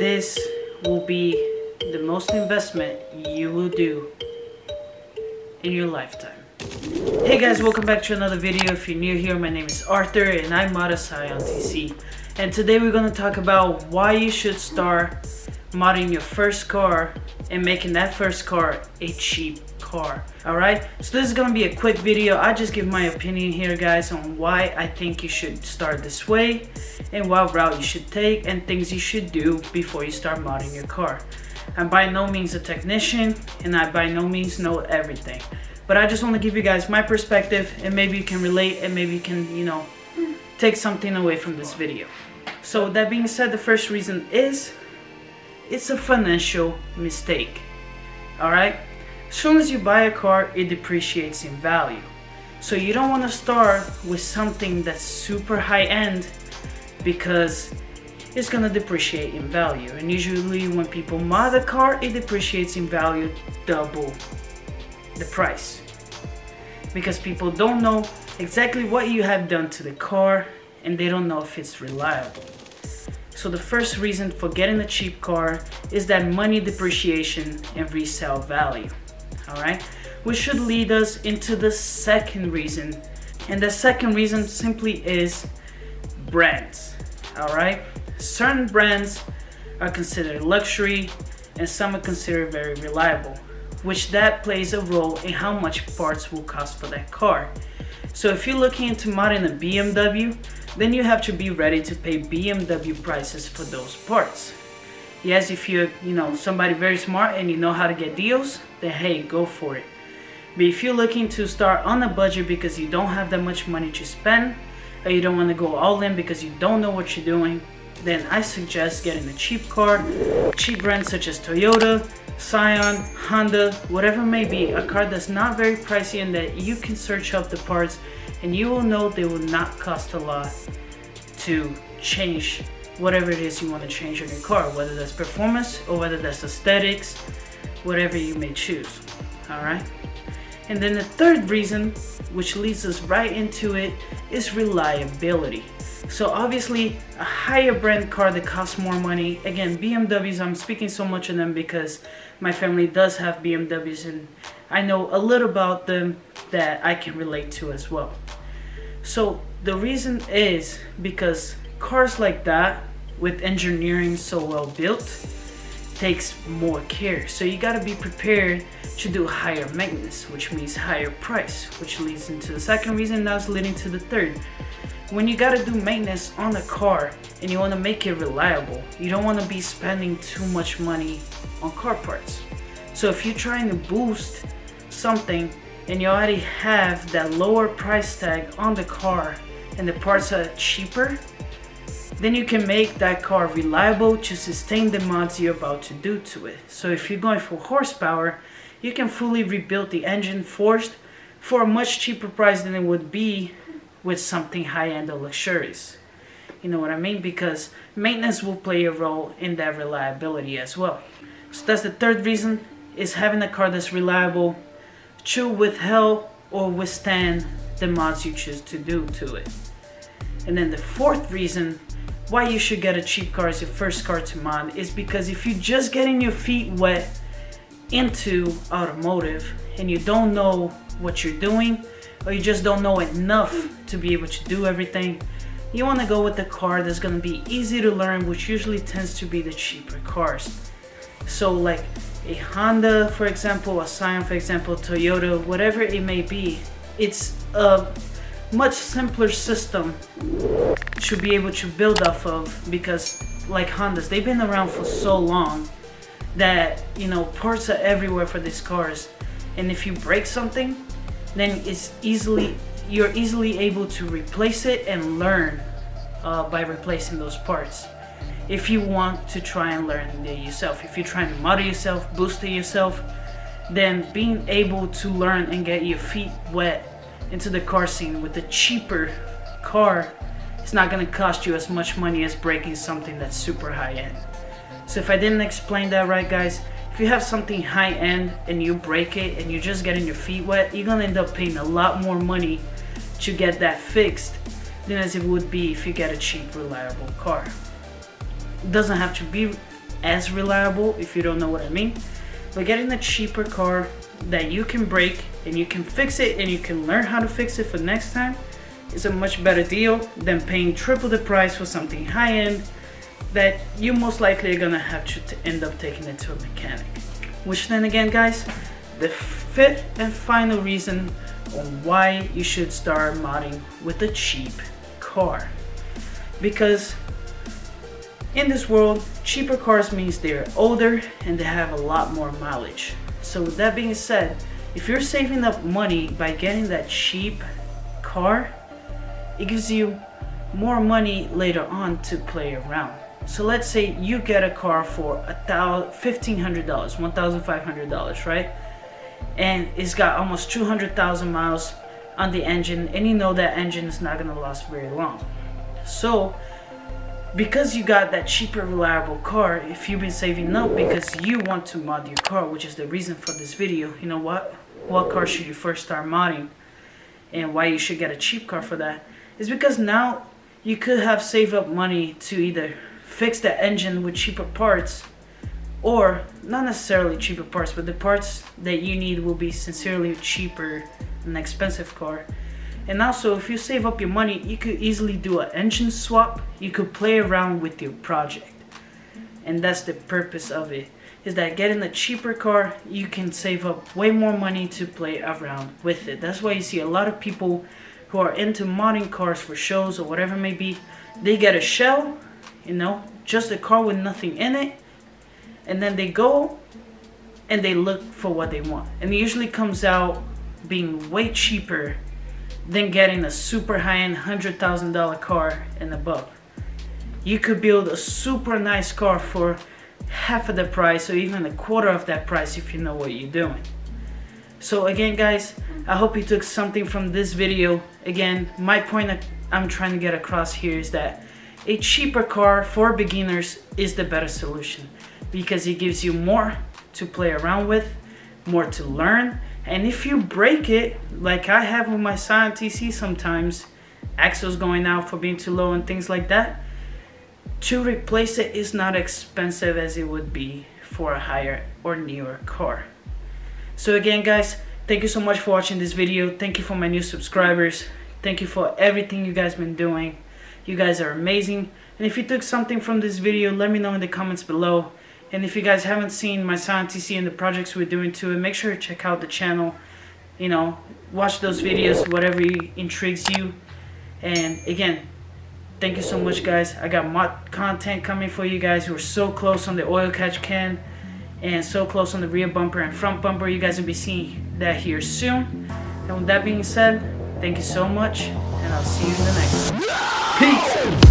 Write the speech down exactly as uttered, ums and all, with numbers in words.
this will be the most investment you will do in your lifetime. Hey guys, welcome back to another video. If you're new here, my name is Arthur and I'm Modasai on T C. And today we're going to talk about why you should start modding your first car and making that first car a cheap car. Alright, so this is going to be a quick video. I just give my opinion here guys on why I think you should start this way and what route you should take and things you should do before you start modding your car. I'm by no means a technician and I by no means know everything. But I just want to give you guys my perspective and maybe you can relate and maybe you can, you know, take something away from this video. So that being said, the first reason is it's a financial mistake. Alright? As soon as you buy a car, it depreciates in value. So you don't want to start with something that's super high-end because it's going to depreciate in value. And usually when people mod a car, it depreciates in value double the price because people don't know exactly what you have done to the car and they don't know if it's reliable. So the first reason for getting a cheap car is that money depreciation and resale value. All right, which should lead us into the second reason, and the second reason simply is brands. All right, certain brands are considered luxury and some are considered very reliable, which that plays a role in how much parts will cost for that car. So if you're looking into modding a B M W, then you have to be ready to pay B M W prices for those parts. Yes, if you're, you know, somebody very smart and you know how to get deals, then hey, go for it. But if you're looking to start on a budget because you don't have that much money to spend, or you don't want to go all in because you don't know what you're doing, then I suggest getting a cheap car, cheap brands such as Toyota, Scion, Honda, whatever it may be, a car that's not very pricey and that you can search up the parts and you will know they will not cost a lot to change whatever it is you want to change in your car, whether that's performance or whether that's aesthetics, whatever you may choose. All right, and then the third reason, which leads us right into it, is reliability. So obviously a higher brand car that costs more money, again B M Ws, I'm speaking so much of them because my family does have B M Ws and I know a little about them that I can relate to as well. So the reason is because cars like that, with engineering so well built, takes more care. So you gotta be prepared to do higher maintenance, which means higher price, which leads into the second reason, now it's leading to the third. When you gotta do maintenance on a car and you wanna make it reliable, you don't wanna be spending too much money on car parts. So if you're trying to boost something and you already have that lower price tag on the car and the parts are cheaper, then you can make that car reliable to sustain the mods you're about to do to it. So if you're going for horsepower, you can fully rebuild the engine forged for a much cheaper price than it would be with something high-end or luxurious. You know what I mean? Because maintenance will play a role in that reliability as well. So that's the third reason, is having a car that's reliable to withhold or withstand the mods you choose to do to it. And then the fourth reason why you should get a cheap car as your first car to mod is because if you're just getting your feet wet into automotive and you don't know what you're doing, or you just don't know enough to be able to do everything, you want to go with a car that's going to be easy to learn, which usually tends to be the cheaper cars. So like a Honda, for example, a Scion, for example, Toyota, whatever it may be, it's a much simpler system to be able to build off of because like Hondas, they've been around for so long that, you know, parts are everywhere for these cars. And if you break something, then it's easily, you're easily able to replace it and learn uh, by replacing those parts. If you want to try and learn it yourself, if you're trying to model yourself, boost it yourself, then being able to learn and get your feet wet into the car scene with a cheaper car, it's not gonna cost you as much money as breaking something that's super high-end. So if I didn't explain that right, guys, if you have something high-end and you break it and you're just getting your feet wet, you're gonna end up paying a lot more money to get that fixed than as it would be if you get a cheap, reliable car. It doesn't have to be as reliable, if you don't know what I mean. But getting a cheaper car that you can break and you can fix it and you can learn how to fix it for next time is a much better deal than paying triple the price for something high-end that you most likely are gonna have to end up taking it to a mechanic. Which then again, guys, the fifth and final reason on why you should start modding with a cheap car. Because in this world, cheaper cars means they're older and they have a lot more mileage. So with that being said, if you're saving up money by getting that cheap car, it gives you more money later on to play around. So let's say you get a car for fifteen hundred dollars, one thousand five hundred dollars, right? And it's got almost two hundred thousand miles on the engine, and you know that engine is not gonna last very long. So because you got that cheaper, reliable car, if you've been saving up because you want to mod your car, which is the reason for this video, you know what? What car should you first start modding and why you should get a cheap car for that? Is because now you could have saved up money to either fix the engine with cheaper parts, or not necessarily cheaper parts, but the parts that you need will be sincerely cheaper than an expensive car. And also, if you save up your money, you could easily do an engine swap. You could play around with your project. And that's the purpose of it, is that getting a cheaper car, you can save up way more money to play around with it. That's why you see a lot of people who are into modding cars for shows or whatever it may be. They get a shell, you know, just a car with nothing in it. And then they go and they look for what they want. And it usually comes out being way cheaper than getting a super high-end one hundred thousand dollar car and above. You could build a super nice car for half of the price or even a quarter of that price if you know what you're doing. So again, guys, I hope you took something from this video. Again, my point I'm trying to get across here is that a cheaper car for beginners is the better solution because it gives you more to play around with, more to learn. And if you break it, like I have with my Scion T C sometimes, axles going out for being too low and things like that, to replace it is not expensive as it would be for a higher or newer car. So again, guys, thank you so much for watching this video. Thank you for my new subscribers. Thank you for everything you guys been doing. You guys are amazing. And if you took something from this video, let me know in the comments below. And if you guys haven't seen my Scion T C and the projects we're doing to it, make sure to check out the channel. You know, watch those videos, whatever intrigues you. And again, thank you so much, guys. I got mod content coming for you guys. We're so close on the oil catch can and so close on the rear bumper and front bumper. You guys will be seeing that here soon. And with that being said, thank you so much, and I'll see you in the next one. Peace!